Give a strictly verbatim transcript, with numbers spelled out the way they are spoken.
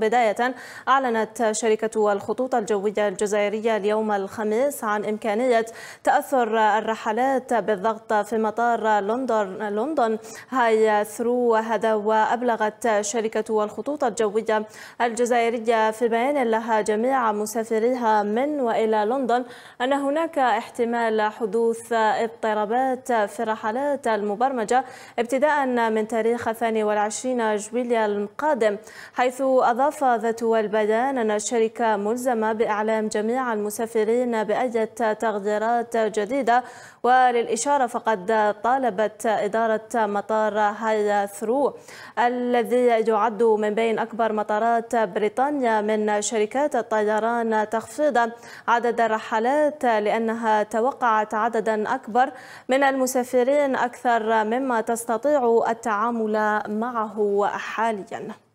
بداية، أعلنت شركة الخطوط الجوية الجزائرية اليوم الخميس عن إمكانية تأثر الرحلات بالضغط في مطار لندن لندن هيثرو، وهذا وأبلغت شركة الخطوط الجوية الجزائرية في بيان لها جميع مسافريها من وإلى لندن أن هناك احتمال حدوث اضطرابات في الرحلات المبرمجة ابتداء من تاريخ الثاني والعشرين جويلية القادم، حيث أضاف أضاف ذات البيان أن الشركة ملزمة بإعلام جميع المسافرين بأي تغييرات جديدة. وللإشارة فقد طالبت إدارة مطار هيثرو الذي يعد من بين أكبر مطارات بريطانيا من شركات الطيران تخفيض عدد الرحلات لأنها توقعت عددا أكبر من المسافرين أكثر مما تستطيع التعامل معه حاليا.